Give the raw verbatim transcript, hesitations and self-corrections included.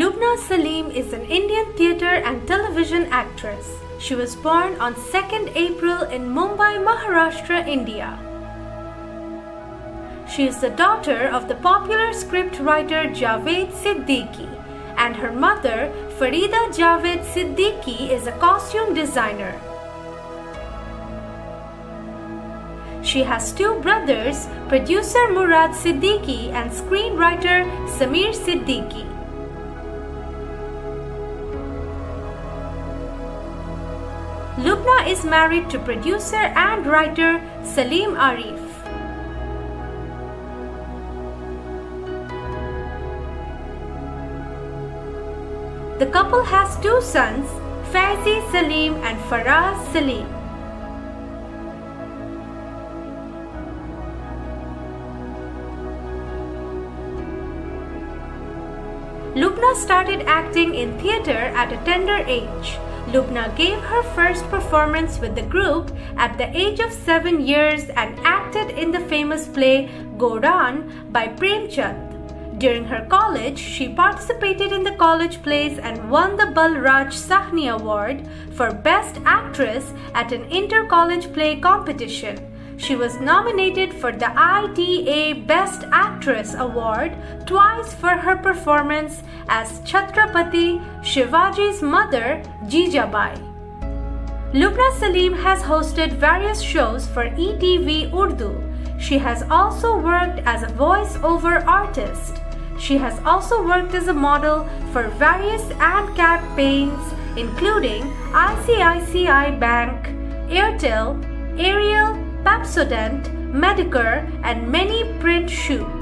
Lubna Salim is an Indian theatre and television actress. She was born on second April in Mumbai, Maharashtra, India. She is the daughter of the popular script writer Javed Siddiqui, and her mother, Farida Javed Siddiqui, is a costume designer. She has two brothers, producer Murad Siddiqui and screenwriter Sameer Siddiqui. Lubna is married to producer and writer Salim Arif. The couple has two sons, Faizi Salim and Faraaz Salim. Lubna started acting in theatre at a tender age. Lubna gave her first performance with the group at the age of seven years and acted in the famous play Godan by Premchand. During her college, she participated in the college plays and won the Balraj Sahni Award for Best Actress at an inter-college play competition. She was nominated for the I T A Best Actress Award twice for her performance as Chhatrapati Shivaji's mother, Jijabai. Lubna Salim has hosted various shows for E T V Urdu. She has also worked as a voice-over artist. She has also worked as a model for various ad campaigns, including I C I C I Bank, Airtel, Ariel, Pepsodent, Medicare, and many print shoots.